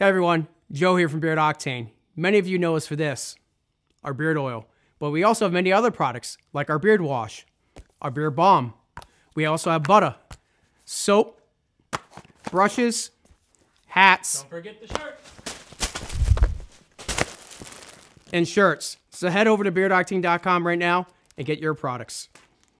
Hey everyone, Joe here from Beard Octane. Many of you know us for this, our beard oil, but we also have many other products like our beard wash, our beard balm. We also have butter, soap, brushes, hats. Don't forget the shirt. And shirts. So head over to beardoctane.com right now and get your products.